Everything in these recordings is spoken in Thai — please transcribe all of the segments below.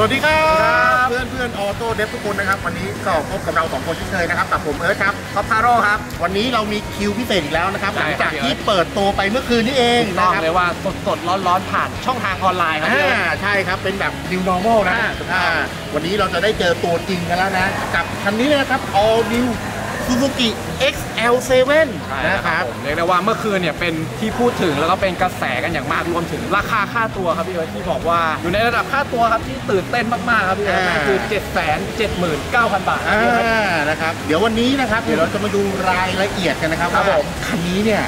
สวัสดีครับเพื่อนเพื่อนออโต้เดฟทุกคนนะครับวันนี้ก็พบกับเรา2คนเช่นเคยนะครับกับผมเอิร์ธครับTop Taroครับวันนี้เรามีคิวพิเศษอีกแล้วนะครับหลังจากที่เปิดตัวไปเมื่อคืนนี้เองนะครับเลยว่าสดๆร้อนๆผ่านช่องทางออนไลน์ครับใช่ครับเป็นแบบ New Normal นะวันนี้เราจะได้เจอตัวจริงกันแล้วนะกับคันนี้นะครับ All New Suzuki XL 7 นะครับเรียกได้ว่าเมื่อคืนเนี่ยเป็นที่พูดถึงแล้วก็เป็นกระแสกันอย่างมากรวมถึงราคาค่าตัวครับพี่เอิร์ธที่บอกว่าอยู่ในระดับค่าตัวครับที่ตื่นเต้นมากๆครับพี่เอิร์ธคือ 779,000 บาทนะครับเดี๋ยววันนี้นะครับเดี๋ยวเราจะมาดูรายละเอียดกันนะครับว่าคันนี้เนี่ย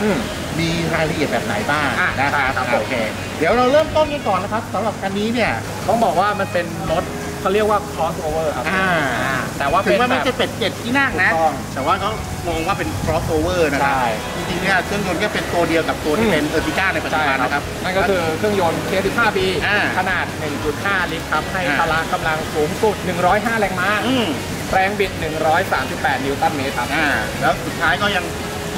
มีรายละเอียดแบบไหนบ้างนะครับโอเคเดี๋ยวเราเริ่มต้นกันก่อนนะครับสำหรับคันนี้เนี่ยต้องบอกว่ามันเป็นรถเขาเรียกว่า crossover ครับแต่ว่าเป็นแบบไม่ใช่เป็ดเจ็ดที่นั่งนะแต่ว่าเขามองว่าเป็น crossover นะครับจริงๆเนี่ยเครื่องยนต์ก็เป็นตัวเดียวกับตัวที่เป็นเออร์ติก้าในปัจจุบันนะครับนั่นก็คือเครื่องยนต์ K15B ขนาด 1.5 ลิตรครับให้พละกำลังสูงสุด105 แรงม้าแรงบิด138 นิวตันเมตรครับแล้วสุดท้ายก็ยัง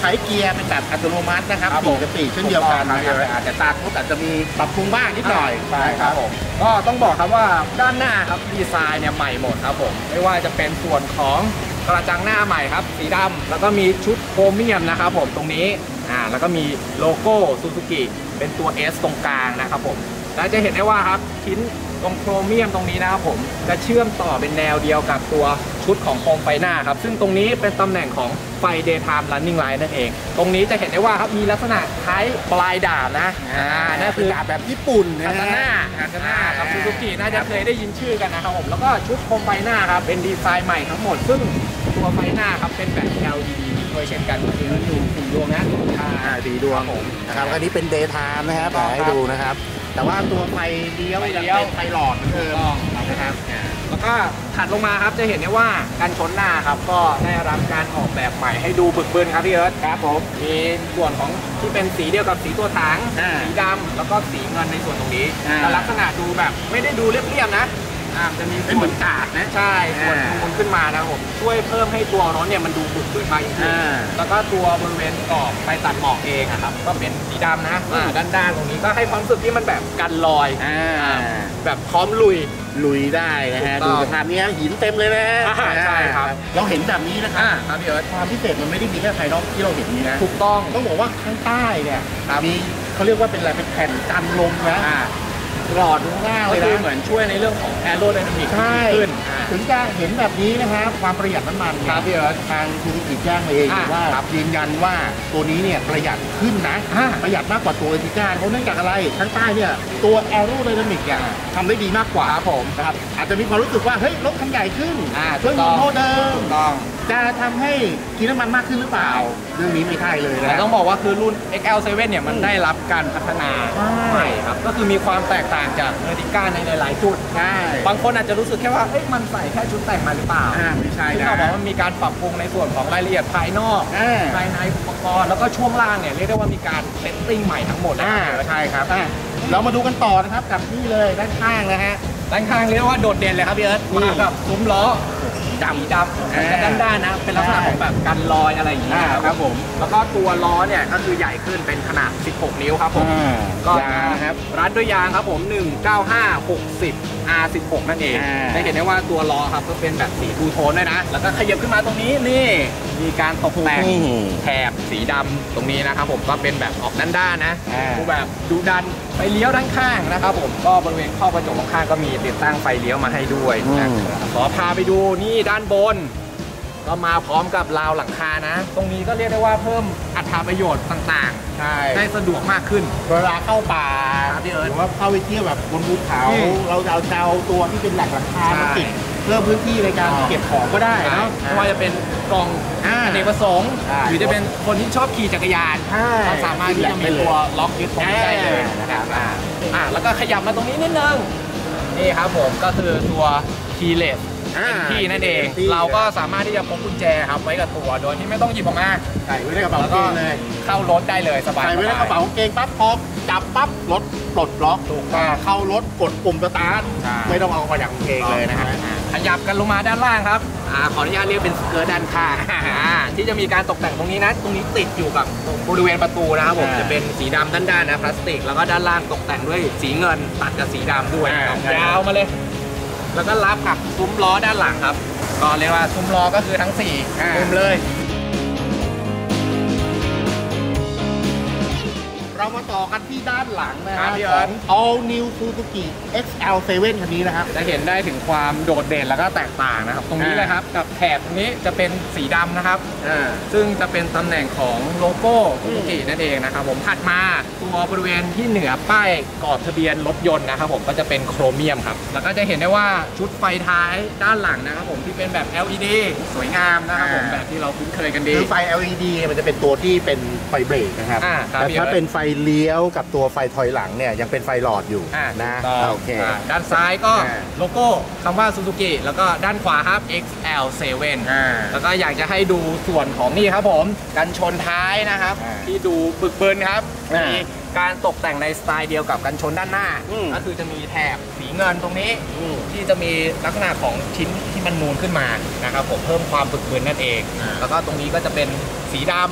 ใช้เกียร์เป็นแบบอัตโนมัตินะครับ4 กับ 4เช่นเดียวกันนะครับแต่ตาทุกอาจจะมีปรับปรุงบ้างนิดหน่อยใช่ครับผมก็ต้องบอกครับว่าด้านหน้าครับดีไซน์เนี่ยใหม่หมดครับผมไม่ว่าจะเป็นส่วนของกระจังหน้าใหม่ครับสีดำแล้วก็มีชุดโครเมียมนะครับผมตรงนี้แล้วก็มีโลโก้ซูซูกิเป็นตัว S ตรงกลางนะครับผมและจะเห็นได้ว่าครับชิ้นตรงโครเมียมตรงนี้นะครับผมจะเชื่อมต่อเป็นแนวเดียวกับตัวชุดของโคมไฟหน้าครับซึ่งตรงนี้เป็นตำแหน่งของไฟ Daytime Running Light นั่นเองตรงนี้จะเห็นได้ว่าครับมีลักษณะคล้ายปลายดาบนะนั่นคือดาบแบบญี่ปุ่นคาตาน่าครับซูซูกิน่าจะเคยได้ยินชื่อกันนะครับผมแล้วก็ชุดโคมไฟหน้าครับเป็นดีไซน์ใหม่ทั้งหมดซึ่งตัวไฟหน้าครับเป็นแบบ LED โดยเช่นกันก็คืออยู่4ดวงนะ4 ดวงนะครับอันนี้เป็น Daytime นะครับให้ดูนะครับแต่ว่าตัวไฟเลี้ยวเป็นไฟหลอดเพิ่มนะครับแล้วก็ถัดลงมาครับจะเห็นได้ว่าการชนหน้าครับก็ได้รับการออกแบบใหม่ให้ดูบึกบึนครับพี่เอิร์ธครับผมมีส่วนของที่เป็นสีเดียวกับสีตัวถังสีดำแล้วก็สีเงินในส่วนตรงนี้แต่ลักษณะดูแบบไม่ได้ดูเรียบๆนะจะมีส่วนกาดนะใช่ส่วนมูลขึ้นมานะครับผมช่วยเพิ่มให้ตัวรถเนี่ยมันดูบึกบึนมากยิ่งขึ้นแล้วก็ตัวบริเวณกรอบไปตัดหมอกเองครับก็เป็นสีดำนะด้านตรงนี้ก็ให้ความรู้สึกที่มันแบบกันลอยแบบพร้อมลุยได้นะฮะดูสภาพนี้หินเต็มเลยนะใช่ครับเราเห็นแบบนี้นะครับพี่เอิร์ธความพิเศษมันไม่ได้มีแค่ภายนอกที่เราเห็นนี้นะถูกต้องบอกว่าข้างใต้เนี่ยมีเขาเรียกว่าเป็นอะไรเป็นแผ่นกันลมนะหลอดข้างล่างเลยนะเหมือนช่วยในเรื่องของแอโรไดนามิกขึ้นถึงจะเห็นแบบนี้นะครับความประหยัดน้ำมันครับพี่เอิร์ธทางซูซูกิแจ้งมาเองว่ายืนยันว่าตัวนี้เนี่ยประหยัดขึ้นนะประหยัดมากกว่าตัวเอติก้าเพราะเนื่องจากอะไรข้างใต้เนี่ยตัวแอโรไดนามิกทำได้ดีมากกว่าผมนะครับอาจจะมีความรู้สึกว่าเฮ้ยรถคันใหญ่ขึ้นเครื่องยนต์เท่าเดิมจะทำให้กินน้ำมันมากขึ้นหรือเปล่าเรื่องนี้ไม่ใช่เลยนะต้องบอกว่าคือรุ่น XL 7 เนี่ยมันได้รับการพัฒนาใหม่ครับก็คือมีความแตกต่างจากเอติก้าในหลายจุดใช่บางคนอาจจะรู้สึกแค่ว่าเฮ้ยมันใส่แค่ชุดแต่งมาหรือเปล่าไม่ใช่นะเขาบอกว่ามีการปรับปรุงในส่วนของรายละเอียดภายนอกภายในอุปกรณ์แล้วก็ช่วงล่างเนี่ยเรียกได้ว่ามีการเซตติ้งใหม่ทั้งหมดใช่ครับเรามาดูกันต่อนะครับกับนี่เลยด้านข้างนะฮะด้านข้างเรียกว่าโดดเด่นเลยครับพี่เอิร์ธมากับซุ้มล้อดำแต่ด้านๆนะเป็นลักษณะของแบบกันลอยอะไรอย่างนี้ครับผมแล้วก็ตัวล้อเนี่ยก็คือใหญ่ขึ้นเป็นขนาด16 นิ้วครับผมก็รัดด้วยยางครับผม195/60 R16นั่นเองได้เห็นได้ว่าตัวล้อครับก็เป็นแบบสีทูโทนด้วยนะแล้วก็ขยับขึ้นมาตรงนี้นี่มีการตกแต่งแถบสีดำตรงนี้นะครับผมก็เป็นแบบออกด้านนะดูแบบดูดันไฟเลี้ยวด้านข้างนะครับผมก็บริเวณข้อกระจกข้างก็มีติดตั้งไฟเลี้ยวมาให้ด้วยขอพาไปดูนี่ด้านบนก็มาพร้อมกับราวหลังคานะตรงนี้ก็เรียกได้ว่าเพิ่มอัตราประโยชน์ต่างๆใช่ได้สะดวกมากขึ้นเวลาเข้าป่าพี่เอิร์ธว่าเข้าไปเที่ยวแบบบนภูเขาเราจะเอาตัวที่เป็นหลังคามาติดเพิ่มพื้นที่ในการเก็บของก็ได้นะไม่ว่าจะเป็นกล่องอเนกประสงค์หรือจะเป็นคนที่ชอบขี่จักรยานเราสามารถที่จะมีตัวล็อกยึดตรงนี้ได้เลยนะครับแล้วก็ขยับมาตรงนี้นิดนึงนี่ครับผมก็คือตัวคีย์เลสที่นั่นเองเราก็สามารถที่จะพกกุญแจครับไว้กับตัวโดยที่ไม่ต้องหยิบออกมาใส่ไว้ในกระเป๋าเกงเลยเข้ารถได้เลยสบายใส่ไว้ในกระเป๋าเกงปั๊บพอจับปั๊บรถปลดล็อกเข้ารถกดปุ่มสตาร์ทไม่ต้องเอากระดาษเกงเลยนะครับขยับกันลงมาด้านล่างครับขออนุญาตเรียกเป็นสเกิร์ตด้านข้างที่จะมีการตกแต่งตรงนี้นะตรงนี้ติดอยู่กับบริเวณประตูนะครับผมจะเป็นสีดำด้านนะพลาสติกแล้วก็ด้านล่างตกแต่งด้วยสีเงินตัดกับสีดำด้วยยาวมาเลย แล้วก็รับกับซุ้มล้อด้านหลังครับก็เรียกว่าซุ้มล้อก็คือทั้ง4มุมเลยเรามาต่อกันที่ด้านหลังนะครับของ All New Suzuki XL 7 คันนี้นะครับจะเห็นได้ถึงความโดดเด่นแล้วก็แตกต่างนะครับตรงนี้เลยครับกับแถบตรงนี้จะเป็นสีดำนะครับซึ่งจะเป็นตำแหน่งของโลโก้ Suzuki นั่นเองนะครับผมถัดมาตัวบริเวณที่เหนือป้ายกอดทะเบียนรถยนต์นะครับผมก็จะเป็นโครเมียมครับแล้วก็จะเห็นได้ว่าชุดไฟท้ายด้านหลังนะครับผมที่เป็นแบบ LED สวยงามนะครับผมแบบที่เราคุ้นเคยกันดีไฟ LED มันจะเป็นตัวที่เป็นไฟเบรกนะครับแต่ถ้าเป็นไฟเลี้ยวกับตัวไฟถอยหลังเนี่ยยังเป็นไฟหลอดอยู่นะโอเคด้านซ้ายก็โลโก้คำว่า Suzuki แล้วก็ด้านขวาครับ XL 7 แล้วก็อยากจะให้ดูส่วนของนี่ครับผมกันชนท้ายนะครับที่ดูบึกบึนครับมีการตกแต่งในสไตล์เดียวกับกันชนด้านหน้าก็คือจะมีแถบสีเงินตรงนี้ที่จะมีลักษณะของชิ้นที่มันนูนขึ้นมานะครับผมเพิ่มความบึกบึนนั่นเองแล้วก็ตรงนี้ก็จะเป็นสีดำ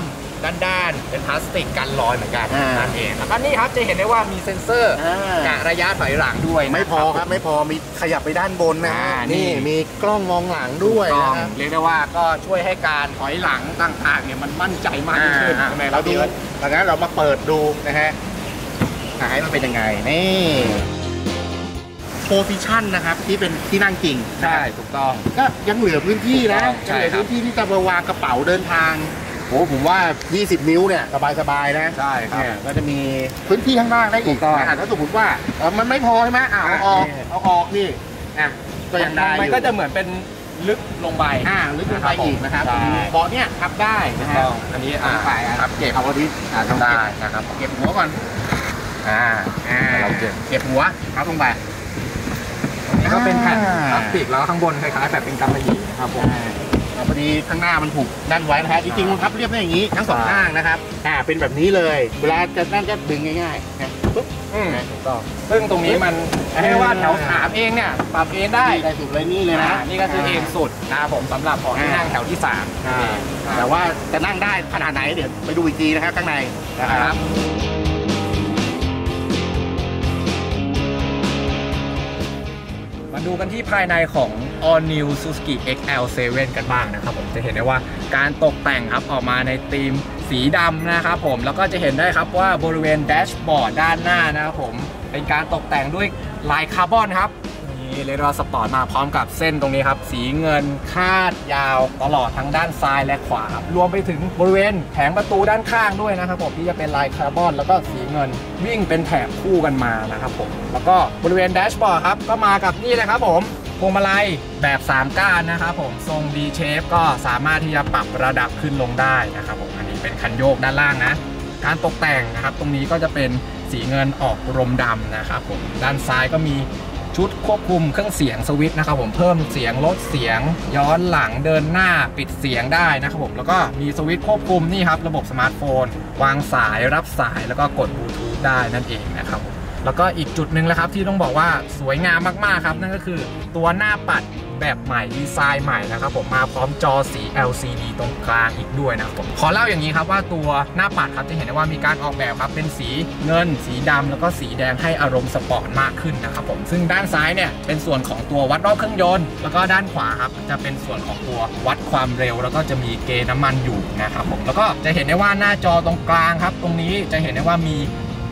ด้านเป็นพลาสติกกันรอยเหมือนกันนั่นเองแล้วก็นี่ครับจะเห็นได้ว่ามีเซ็นเซอร์กะระยะถอยหลังด้วยไม่พอครับไม่พอมีขยับไปด้านบนนะนี่มีกล้องมองหลังด้วยนะเรียกได้ว่าก็ช่วยให้การถอยหลังต่างๆเนี่ยมันมั่นใจมากขึ้นเราดูดังนั้นเรามาเปิดดูนะฮะท้ายมันเป็นยังไงนี่โพซิชันนะครับที่เป็นที่นั่งจริงใช่ถูกต้องก็ยังเหลือพื้นที่นะยังเหลือพื้นที่ที่จะวางกระเป๋าเดินทางโอ้ผมว่า20นิ้วเนี่ยสบายๆนะใช่ครับก็จะมีพื้นที่ข้างล่างได้อีกถ้าสมมติว่ามันไม่พอใช่ไหมเอาออกนี่ก็ยังได้มันก็จะเหมือนเป็นลึกลงไปอีกนะครับเบาะเนี่ยพับได้นะครับอันนี้ฝ่ายครับเก็บเอาที่ทำได้นะครับเก็บหัวก่อนเราเก็บหัวพับลงไปก็เป็นแผ่นพลาสติกแล้วข้างบนคล้ายๆแบบเป็นกำมะหยี่ครับผมพอดีข้างหน้ามันผูกด้านไว้นะฮะจริงๆมันพับเรียบได้อย่างนี้ทั้งสองข้างนะครับเป็นแบบนี้เลยเวลาจะนั่นก็ดึงง่ายๆนะปุ๊บต่อซึ่งตรงนี้มันเรียกว่าแถวสามเองเนี่ยปรับเองได้สุดเลยนี่เลยนะนี่ก็คือเองสุดนะผมสำหรับของที่นั่งแถวที่3แต่ว่าจะนั่งได้ขนาดไหนเดี๋ยวไปดูอีกทีนะครับข้างในนะครับดูกันที่ภายในของ All New Suzuki XL 7 กันบ้างนะครับผมจะเห็นได้ว่าการตกแต่งครับออกมาในธีมสีดำนะครับผมแล้วก็จะเห็นได้ครับว่าบริเวณแดชบอร์ดด้านหน้านะครับผมเป็นการตกแต่งด้วยลายคาร์บอนครับนี่เลดสปอร์ตมาพร้อมกับเส้นตรงนี้ครับสีเงินคาดยาวตลอดทั้งด้านซ้ายและขวาครับรวมไปถึงบริเวณแผงประตูด้านข้างด้วยนะครับผมที่จะเป็นลายคาร์บอนแล้วก็สีเงินวิ่งเป็นแถบคู่กันมานะครับผมแล้วก็บริเวณแดชบอร์ดครับก็มากับนี่เลยครับผมพวงมาลัยแบบ3ก้านนะครับผมทรง D-shape ก็สามารถที่จะปรับระดับขึ้นลงได้นะครับผมอันนี้เป็นคันโยกด้านล่างนะการตกแต่งนะครับตรงนี้ก็จะเป็นสีเงินออกรมดำนะครับผมด้านซ้ายก็มีชุดควบคุมเครื่องเสียงสวิตช์นะครับผมเพิ่มเสียงลดเสียงย้อนหลังเดินหน้าปิดเสียงได้นะครับผมแล้วก็มีสวิตช์ควบคุมนี่ครับระบบสมาร์ทโฟนวางสายรับสายแล้วก็กดบลูทูธได้นั่นเองนะครับแล้วก็อีกจุดหนึ่งแล้วครับที่ต้องบอกว่าสวยงามมากๆครับนั่นก็คือตัวหน้าปัดแบบใหม่ดีไซน์ใหม่นะครับผมมาพร้อมจอสี LCD ตรงกลางอีกด้วยนะครับผมขอเล่าอย่างนี้ครับว่าตัวหน้าปัดครับจะเห็นได้ว่ามีการออกแบบครับเป็นสีเงินสีดำแล้วก็สีแดงให้อารมณ์สปอร์ตมากขึ้นนะครับผมซึ่งด้านซ้ายเนี่ยเป็นส่วนของตัววัดรอบเครื่องยนต์แล้วก็ด้านขวาครับจะเป็นส่วนของตัววัดความเร็วแล้วก็จะมีเกจน้ำมันอยู่นะครับผมแล้วก็จะเห็นได้ว่าหน้าจอตรงกลางครับตรงนี้จะเห็นได้ว่ามี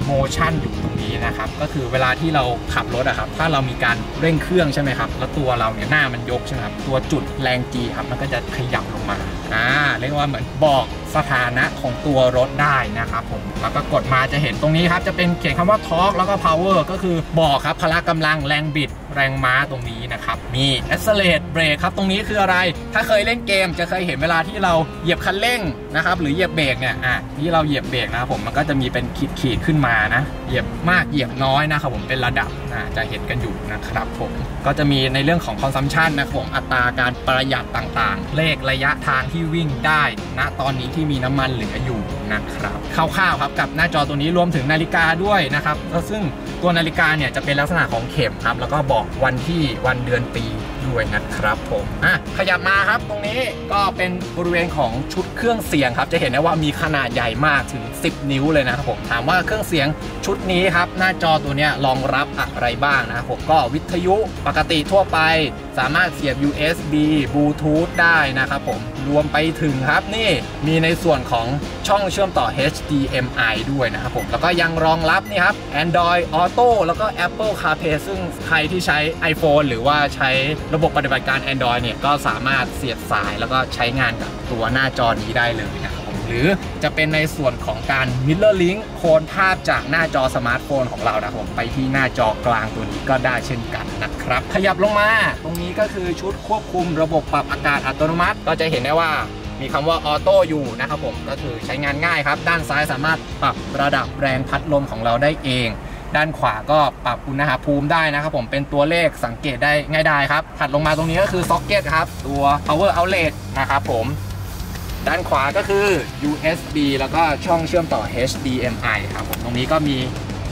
โมชั่นอยู่ตรงนี้นะครับก็คือเวลาที่เราขับรถอะครับถ้าเรามีการเร่งเครื่องใช่ไหมครับแล้วตัวเราเนี่ยหน้ามันยกใช่ไหมครับตัวจุดแรงจีครับมันก็จะขยับลงมาเรียกว่าเหมือนบอกสถานะของตัวรถได้นะครับผมแล้วก็กดมาจะเห็นตรงนี้ครับจะเป็นเขียนคำว่า Torque แล้วก็ Power ก็คือบอกครับพละกำลังแรงบิดแรงม้าตรงนี้นะครับมี Accelerate Brake ครับตรงนี้คืออะไรถ้าเคยเล่นเกมจะเคยเห็นเวลาที่เราเหยียบคันเร่งนะครับหรือเหยียบเบรกเนี่ยที่เราเหยียบเบรกนะครับผมมันก็จะมีเป็นขีดขึ้นมานะเหยียบมากเหยียบน้อยนะครับผมเป็นระดับจะเห็นกันอยู่นะครับผมก็จะมีในเรื่องของ Consumption นะครับผมอัตราการประหยัดต่างๆเลขระยะทางที่วิ่งได้ณตอนนี้ที่มีน้ำมันเหลืออยู่นะครับคร่าวๆครับกับหน้าจอตัวนี้รวมถึงนาฬิกาด้วยนะครับซึ่งตัวนาฬิกาเนี่ยจะเป็นลักษณะของเข็มครับแล้วก็บอกวันที่วันเดือนปี ด้วยนะครับผมขยับมาครับตรงนี้ก็เป็นบริเวณของชุดเครื่องเสียงครับจะเห็นได้ว่ามีขนาดใหญ่มากถึง10นิ้วเลยนะครับผมถามว่าเครื่องเสียงชุดนี้ครับหน้าจอตัวนี้รองรับอะไรบ้างนะครับผมก็วิทยุปกติทั่วไปสามารถเสียบ USB บลูทูธได้นะครับผมรวมไปถึงครับนี่มีในส่วนของช่องเชื่อมต่อ HDMI ด้วยนะครับผมแล้วก็ยังรองรับนี่ครับ Android Auto แล้วก็ Apple CarPlay ซึ่งใครที่ใช้ iPhone หรือว่าใช้ระบบปฏิบัติการ Android เนี่ยก็สามารถเสียบสายแล้วก็ใช้งานกับตัวหน้าจอนี้ได้เลยนะครับผมหรือจะเป็นในส่วนของการ Mirror Link โคลนภาพจากหน้าจอสมาร์ทโฟนของเรานะครับผมไปที่หน้าจอกลางตัวนี้ก็ได้เช่นกันนะครับขยับลงมาตรงนี้ก็คือชุดควบคุมระบบปรับอากาศอัตโนมัติก็จะเห็นได้ว่ามีคำว่าออโต้อยู่นะครับผมก็คือใช้งานง่ายครับด้านซ้ายสามารถปรับระดับแรงพัดลมของเราได้เองด้านขวาก็ปรับอุณหภูมิได้นะครับผมเป็นตัวเลขสังเกตได้ง่ายดายครับถัดลงมาตรงนี้ก็คือซ็อกเก็ตครับตัว power outlet นะครับผมด้านขวาก็คือ USB แล้วก็ช่องเชื่อมต่อ HDMI ครับผมตรงนี้ก็มี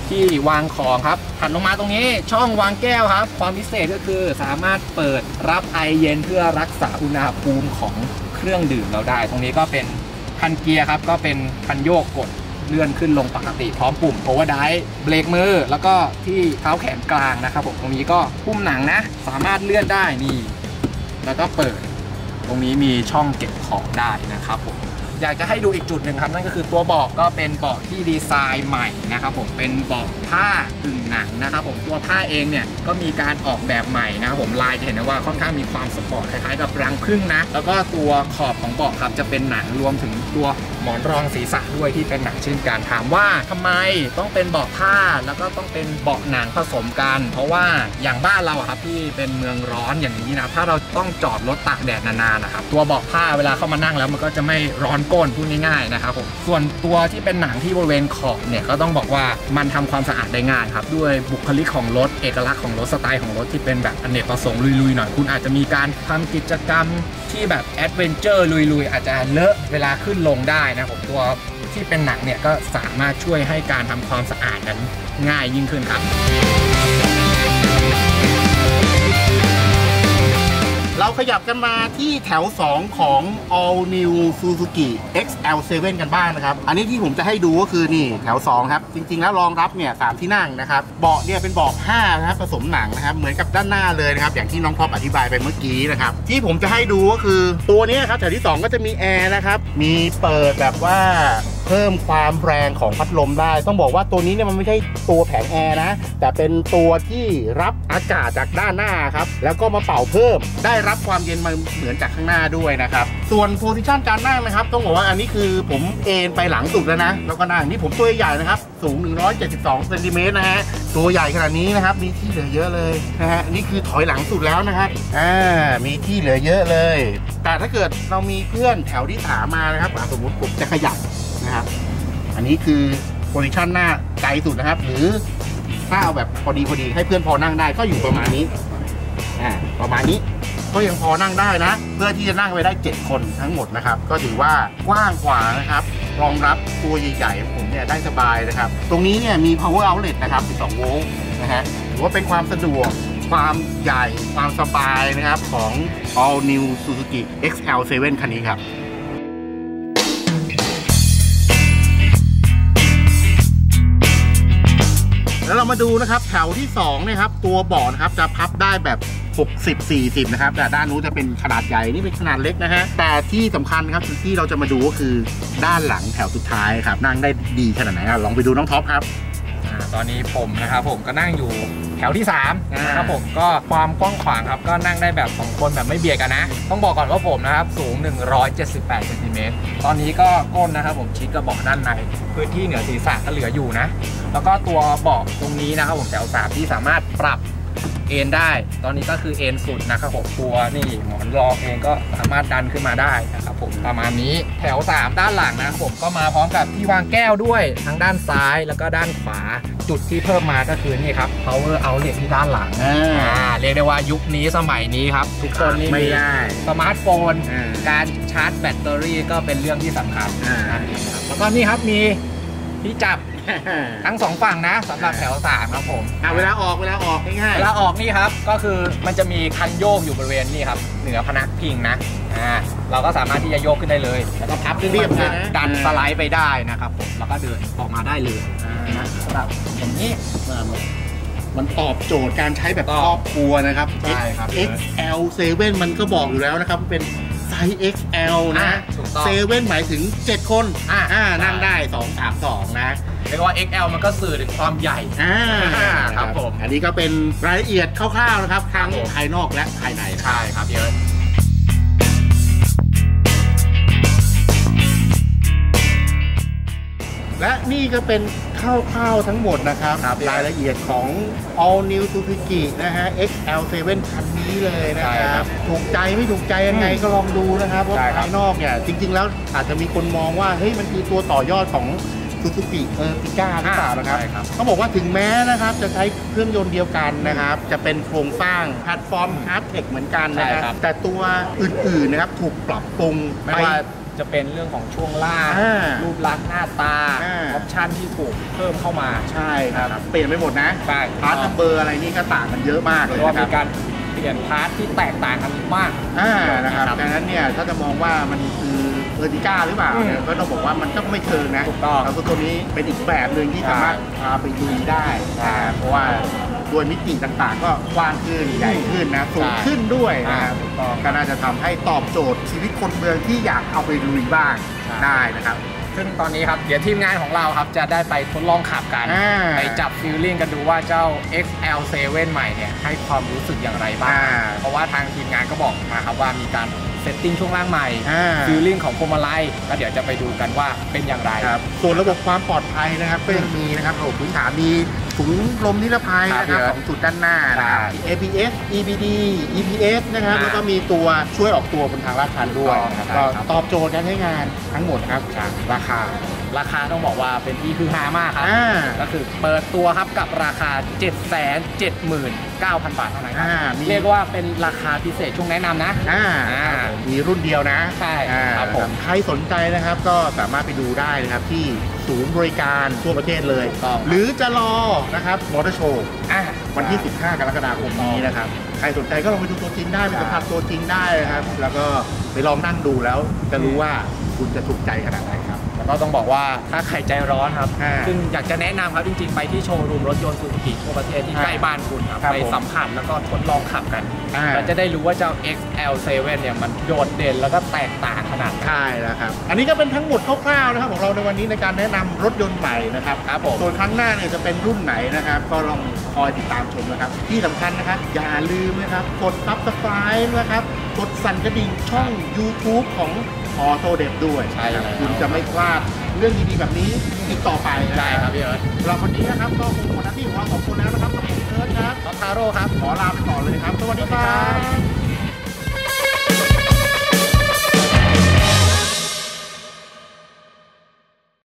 ที่วางของครับถัดลงมาตรงนี้ช่องวางแก้วครับความพิเศษก็คือสามารถเปิดรับไอเย็นเพื่อรักษาอุณหภูมิของเครื่องดื่มเราได้ตรงนี้ก็เป็นคันเกียร์ครับก็เป็นคันโยกกดเลื่อนขึ้นลงปกติพร้อมปุ่ม Overdrive เบรกมือแล้วก็ที่เท้าแขนกลางนะครับผมตรงนี้ก็หุ้มหนังนะสามารถเลื่อนได้นี่แล้วก็เปิดตรงนี้มีช่องเก็บของได้นะครับผมอยากจะให้ดูอีกจุดหนึ่งครับนั่นก็คือตัวเบาะก็เป็นเบาะที่ดีไซน์ใหม่นะครับผมเป็นเบาะผ้ากึ่งหนังนะครับผมตัวผ้าเองเนี่ยก็มีการออกแบบใหม่นะครับผมลายเห็นนะว่าค่อนข้างมีความสปอร์ตคล้ายๆกับรังผึ้งนะแล้วก็ตัวขอบของเบาะครับจะเป็นหนังรวมถึงตัวหมอนรองศีรษะด้วยที่เป็นหนังเช่นกันถามว่าทำไมต้องเป็นเบาะผ้าแล้วก็ต้องเป็นเบาะหนังผสมกันเพราะว่าอย่างบ้านเราครับที่เป็นเมืองร้อนอย่างนี้นะถ้าเราต้องจอดรถตากแดดนานๆนะครับตัวเบาะผ้าเวลาเข้ามานั่งแล้วมันก็จะไม่ร้อนก้นพูดง่ายๆนะครับผมส่วนตัวที่เป็นหนังที่บริเวณขอบเนี่ยก็ต้องบอกว่ามันทำความสะอาดได้ง่ายครับด้วยบุคลิกของรถเอกลักษณ์ของรถสไตล์ของรถที่เป็นแบบอเนกประสงค์ลุยๆหน่อยคุณอาจจะมีการทำกิจกรรมที่แบบแอดเวนเจอร์ลุยๆอาจจะเลอะเวลาขึ้นลงได้นะผมตัวที่เป็นหนังเนี่ยก็สามารถช่วยให้การทำความสะอาดนั้นง่ายยิ่งขึ้นครับเราขยับกันมาที่แถว2ของ All New Suzuki XL 7 กันบ้างนะครับอันนี้ที่ผมจะให้ดูก็คือนี่แถว2ครับจริงๆแล้วรองรับเนี่ย3ที่นั่งนะครับเบาะเนี่ยเป็นเบาะผ้านะครับผสมหนังนะครับเหมือนกับด้านหน้าเลยนะครับอย่างที่น้องท็อปอธิบายไปเมื่อกี้นะครับที่ผมจะให้ดูก็คือตัวนี้ครับแถวที่2ก็จะมีแอร์นะครับมีเปิดแบบว่าเพิ่มความแรงของพัดลมได้ต้องบอกว่าตัวนี้เนี่ยมันไม่ใช่ตัวแผงแอร์นะแต่เป็นตัวที่รับอากาศจากด้านหน้าครับแล้วก็มาเป่าเพิ่มได้รับความเย็นมาเหมือนจากข้างหน้าด้วยนะครับส่วนโพสิชันการนั่งนะครับต้องบอกว่าอันนี้คือผมเอนไปหลังสุดแล้วนะแล้วก็นั่งนี่ผมตัวใหญ่นะครับสูง172เซนติเมตรนะฮะตัวใหญ่ขนาดนี้นะครับมีที่เหลือเยอะเลยนะฮะนี่คือถอยหลังสุดแล้วนะครับมีที่เหลือเยอะเลยแต่ถ้าเกิดเรามีเพื่อนแถวที่3มานะครับสมมติผมจะขยับอันนี้คือโพซิชันหน้าไกลสุดนะครับหรือถ้าเอาแบบพอดีให้เพื่อนพอนั่งได้ก็อยู่ประมาณนี้ก็ยังพอนั่งได้นะเพื่อที่จะนั่งไปได้7คนทั้งหมดนะครับก็ถือว่ากว้างกว่านะครับรองรับตัวใหญ่ๆผมเนี่ยได้สบายนะครับตรงนี้เนี่ยมี power outlet นะครับ12 โวลต์นะฮะถือว่าเป็นความสะดวกความใหญ่ความสบายนะครับของ all new Suzuki XL 7 คันนี้ครับแล้วเรามาดูนะครับแถวที่2นะครับตัวเบาะนะครับจะพับได้แบบ60-40นะครับแต่ด้านนู้นจะเป็นขนาดใหญ่นี่เป็นขนาดเล็กนะฮะแต่ที่สำคัญครับที่เราจะมาดูก็คือด้านหลังแถวสุดท้ายครับนั่งได้ดีขนาดไหนลองไปดูน้องท็อปครับตอนนี้ผมนะครับผมก็นั่งอยู่แถวที่3นะครับผมก็ความกว้างขวางครับก็นั่งได้แบบ2คนแบบไม่เบียดกันนะต้องบอกก่อนว่าผมนะครับสูง178เซนติเมตรตอนนี้ก็ก้นนะครับผมชิดกระเบาะด้านในพื้นที่เหนือศีรษะก็เหลืออยู่นะแล้วก็ตัวเบาะตรงนี้นะครับผมแถว3ที่สามารถปรับเอนได้ตอนนี้ก็คือเอนสุดนะครับผมตัวนี่หมอนรองเองก็สามารถดันขึ้นมาได้นะครับผมประมาณนี้แถว3ด้านหลังนะครับผมก็มาพร้อมกับที่วางแก้วด้วยทั้งด้านซ้ายแล้วก็ด้านขวาจุดที่เพิ่มมาก็คือนี่ครับ power outlet ที่ด้านหลังเรียกได้ว่ายุคนี้สมัยนี้ครับทุกคนนี่มีสมาร์ทโฟนการชาร์จแบตเตอรี่ก็เป็นเรื่องที่สำคัญแล้วก็นี่ครับมีที่จับ ทั้ง2ฝั่งนะสำหรับแถว3ครับผมเวลาออกง่ายๆเวลาออกนี่ครับก็คือมันจะมีคันโยกอยู่บริเวณนี่ครับเหนือพนักพิงนะเราก็สามารถที่จะโยกขึ้นได้เลยแล้วก็พับเรียบๆนะดันสไลด์ไปได้นะครับผมแล้วก็เดินออกมาได้เลยนะสำหรับอย่างนี้มันตอบโจทย์การใช้แบบครอบครัวนะครับ XL 7 มันก็บอกอยู่แล้วนะครับเป็นไซส์ XL นะ7หมายถึง7คนนั่งได้2-3-2นะเรียกว่า XL มันก็สื่อถึงความใหญ่ครับผมอันนี้ก็เป็นรายละเอียดคร่าวๆนะครับทั้งภายนอกและภายในใช่ครับเยอะและนี่ก็เป็นข้าวๆทั้งหมดนะครับรายละเอียดของ All New Suzuki นะฮะ XL 7 คันนี้เลยนะครับถูกใจไม่ถูกใจยังไงก็ลองดูนะครับว่าภายนอกเนี่ยจริงๆแล้วอาจจะมีคนมองว่าเฮ้ยมันคือตัวต่อยอดของ Suzuki พิก้าหรือเปล่านะครับเขาบอกว่าถึงแม้นะครับจะใช้เครื่องยนต์เดียวกันนะครับจะเป็นโครงสร้างแพลตฟอร์มฮาร์ดเทคเหมือนกันนะครับแต่ตัวอื่นๆนะครับถูกปรับปรุงไปจะเป็นเรื่องของช่วงล่างรูปลักษณ์หน้าตาออปชั่นที่ถูกเพิ่มเข้ามาใช่ครับเปลี่ยนไปหมดนะพาร์ทเบอร์อะไรนี่ก็ต่างกันเยอะมากเลยนะครับมีการเปลี่ยนพาร์ทที่แตกต่างกันมากนะครับดังนั้นเนี่ยถ้าจะมองว่ามันคือเออร์ติก้าหรือเปล่าก็ต้องบอกว่ามันก็ไม่เชิงนะแล้วก็ตัวนี้เป็นอีกแบบหนึ่งที่สามารถพาไปดูได้เพราะว่าโดยมิติต่างๆก็กว้างขึ้นใหญ่ขึ้นนะสูงขึ้นด้วยนะครับก็น่าจะทำให้ตอบโจทย์ชีวิตคนเมืองที่อยากเอาไปลุยบ้างได้นะครับซึ่งตอนนี้ครับเดี๋ยวทีมงานของเราครับจะได้ไปทดลองขับกันไปจับฟีลลิ่งกันดูว่าเจ้า XL 7 ใหม่เนี่ยให้ความรู้สึกอย่างไรบ้างเพราะว่าทางทีมงานก็บอกมาครับว่ามีการเซตติ้งช่วงล่างใหม่ฟีลลิ่งของพวงมาลัยแล้วเดี๋ยวจะไปดูกันว่าเป็นอย่างไรส่วนระบบความปลอดภัยนะครับก็ยังมีนะครับระบบพื้นฐานมีถุงลมนิรภัยนะครับ2จุดด้านหน้านะครับ ABS EBD EPS นะครับแล้วก็มีตัวช่วยออกตัวบนทางลาดชันด้วยก็ตอบโจทย์การใช้งานทั้งหมดครับราคาต้องบอกว่าเป็นที่คือฮามากครับก็คือเปิดตัวครับกับราคา 779,000 บาทเท่านั้นครับเรียกว่าเป็นราคาพิเศษช่วงแนะนำนะมีรุ่นเดียวนะใช่ครับผมใครสนใจนะครับก็สามารถไปดูได้นะครับที่ศูนย์บริการทั่วประเทศเลยหรือจะรอนะครับมอเตอร์โชว์วันที่15 กรกฎาคมนี้นะครับใครสนใจก็ลองไปดูตัวจริงได้ไปสัมผัสตัวจริงได้ครับแล้วก็ไปลองนั่งดูแล้วจะรู้ว่าคุณจะถูกใจขนาดไหนครับแล้วก็ต้องบอกว่าถ้าใครใจร้อนครับซึ่งอยากจะแนะนำครับจริงๆไปที่โชว์รูมรถยนต์ซูซูกิทั่วประเทศที่ใกล้บ้านคุณครับไปสัมผัสแล้วก็ทดลองขับกันเราจะได้รู้ว่าเจ้า XL 7 เนี่ยมันโดดเด่นแล้วก็แตกต่างขนาดไหนใช่แล้วครับอันนี้ก็เป็นทั้งหมดคร่าวๆนะครับของเราในวันนี้ในการแนะนำรถยนต์ใหม่นะครับส่วนครั้งหน้าเนี่ยจะเป็นรุ่นไหนนะครับก็ลองคอยติดตามชมนะครับที่สำคัญนะครับอย่าลืมนะครับกด Subscribe นะครับกดสั่นกระดิ่งช่อง YouTube ของออโต้เด็บด้วยคุณจะไม่พลาดเรื่องดีๆแบบนี้อีกต่อไปใช่ครับพี่เอิร์ธเราคนนี้นะครับก็คงหมดหน้าที่ของเรา2 คนแล้วนะครับกับผมเอิร์ธครับ Top Taro ครับขอลาไปก่อนเลยครับสวัสดีครับ